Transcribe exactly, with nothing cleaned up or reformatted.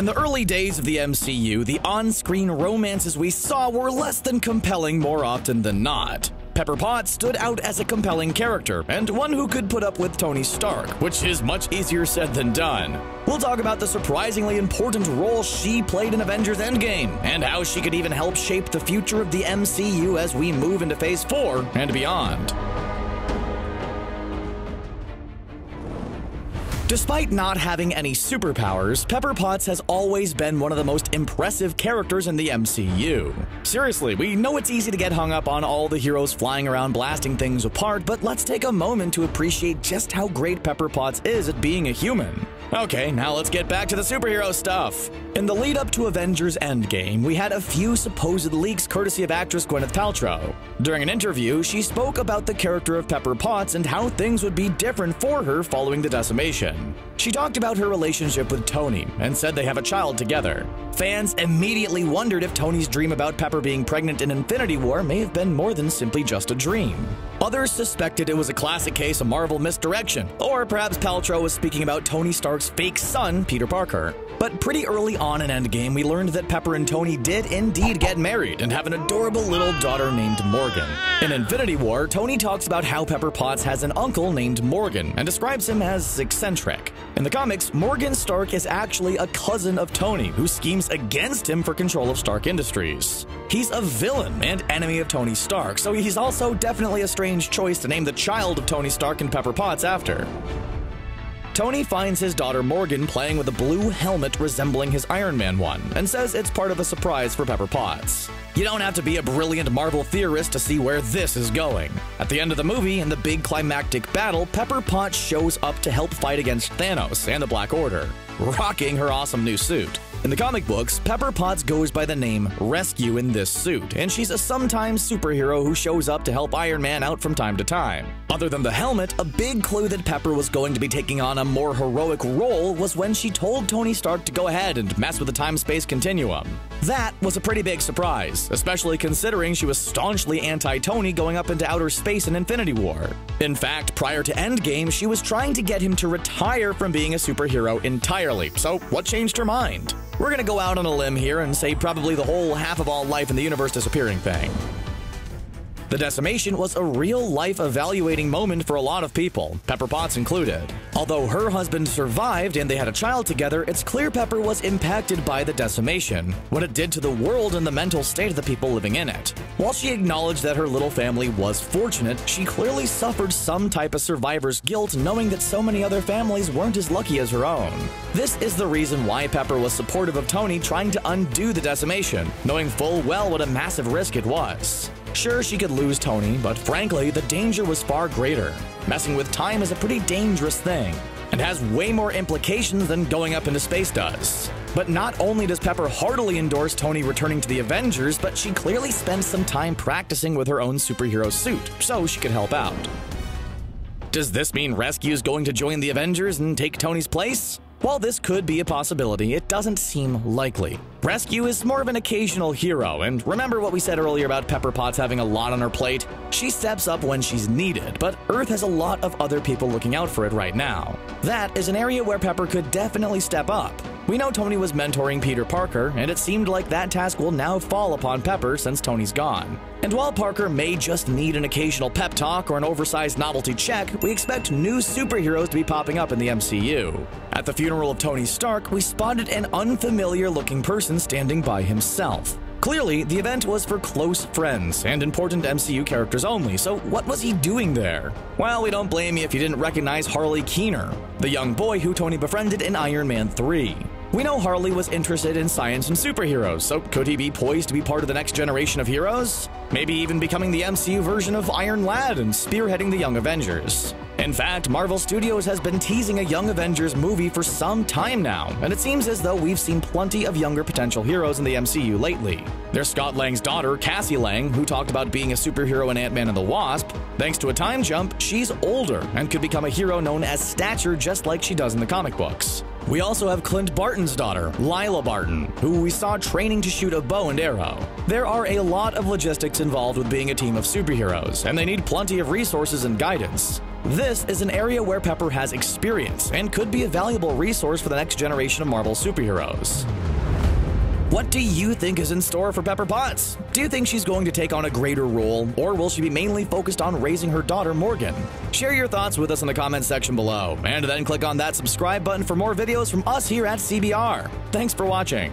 In the early days of the M C U, the on-screen romances we saw were less than compelling more often than not. Pepper Potts stood out as a compelling character, and one who could put up with Tony Stark, which is much easier said than done. We'll talk about the surprisingly important role she played in Avengers: Endgame, and how she could even help shape the future of the M C U as we move into Phase four and beyond. Despite not having any superpowers, Pepper Potts has always been one of the most impressive characters in the M C U. Seriously, we know it's easy to get hung up on all the heroes flying around blasting things apart, but let's take a moment to appreciate just how great Pepper Potts is at being a human. Okay, now let's get back to the superhero stuff. In the lead-up to Avengers: Endgame, we had a few supposed leaks courtesy of actress Gwyneth Paltrow. During an interview, she spoke about the character of Pepper Potts and how things would be different for her following the Decimation. She talked about her relationship with Tony and said they have a child together. Fans immediately wondered if Tony's dream about Pepper being pregnant in Infinity War may have been more than simply just a dream. Others suspected it was a classic case of Marvel misdirection, or perhaps Paltrow was speaking about Tony Stark's fake son, Peter Parker. But pretty early on in Endgame, we learned that Pepper and Tony did indeed get married and have an adorable little daughter named Morgan. In Infinity War, Tony talks about how Pepper Potts has an uncle named Morgan and describes him as eccentric. In the comics, Morgan Stark is actually a cousin of Tony, who schemes against him for control of Stark Industries. He's a villain and enemy of Tony Stark, so he's also definitely a strange choice to name the child of Tony Stark and Pepper Potts after. Tony finds his daughter Morgan playing with a blue helmet resembling his Iron Man one, and says it's part of a surprise for Pepper Potts. You don't have to be a brilliant Marvel theorist to see where this is going. At the end of the movie, in the big climactic battle, Pepper Potts shows up to help fight against Thanos and the Black Order, rocking her awesome new suit. In the comic books, Pepper Potts goes by the name Rescue in this suit, and she's a sometimes superhero who shows up to help Iron Man out from time to time. Other than the helmet, a big clue that Pepper was going to be taking on a more heroic role was when she told Tony Stark to go ahead and mess with the time-space continuum. That was a pretty big surprise, especially considering she was staunchly anti-Tony going up into outer space in Infinity War. In fact, prior to Endgame, she was trying to get him to retire from being a superhero entirely, so what changed her mind? We're gonna go out on a limb here and say probably the whole half of all life in the universe disappearing thing. The Decimation was a real-life evaluating moment for a lot of people, Pepper Potts included. Although her husband survived and they had a child together, it's clear Pepper was impacted by the Decimation, what it did to the world and the mental state of the people living in it. While she acknowledged that her little family was fortunate, she clearly suffered some type of survivor's guilt knowing that so many other families weren't as lucky as her own. This is the reason why Pepper was supportive of Tony trying to undo the Decimation, knowing full well what a massive risk it was. Sure, she could lose Tony, but frankly, the danger was far greater. Messing with time is a pretty dangerous thing, and has way more implications than going up into space does. But not only does Pepper heartily endorse Tony returning to the Avengers, but she clearly spends some time practicing with her own superhero suit, so she could help out. Does this mean Rescue's going to join the Avengers and take Tony's place? While this could be a possibility, it doesn't seem likely. Rescue is more of an occasional hero, and remember what we said earlier about Pepper Potts having a lot on her plate? She steps up when she's needed, but Earth has a lot of other people looking out for it right now. That is an area where Pepper could definitely step up. We know Tony was mentoring Peter Parker, and it seemed like that task will now fall upon Pepper since Tony's gone. And while Parker may just need an occasional pep talk or an oversized novelty check, we expect new superheroes to be popping up in the M C U. At the funeral of Tony Stark, we spotted an unfamiliar-looking person standing by himself. Clearly, the event was for close friends and important M C U characters only, so what was he doing there? Well, we don't blame you if you didn't recognize Harley Keener, the young boy who Tony befriended in Iron Man three. We know Harley was interested in science and superheroes, so could he be poised to be part of the next generation of heroes? Maybe even becoming the M C U version of Iron Lad and spearheading the Young Avengers. In fact, Marvel Studios has been teasing a Young Avengers movie for some time now, and it seems as though we've seen plenty of younger potential heroes in the M C U lately. There's Scott Lang's daughter, Cassie Lang, who talked about being a superhero in Ant-Man and the Wasp. Thanks to a time jump, she's older and could become a hero known as Stature just like she does in the comic books. We also have Clint Barton's daughter, Lila Barton, who we saw training to shoot a bow and arrow. There are a lot of logistics involved with being a team of superheroes, and they need plenty of resources and guidance. This is an area where Pepper has experience and could be a valuable resource for the next generation of Marvel superheroes. What do you think is in store for Pepper Potts? Do you think she's going to take on a greater role, or will she be mainly focused on raising her daughter, Morgan? Share your thoughts with us in the comments section below, and then click on that subscribe button for more videos from us here at C B R. Thanks for watching.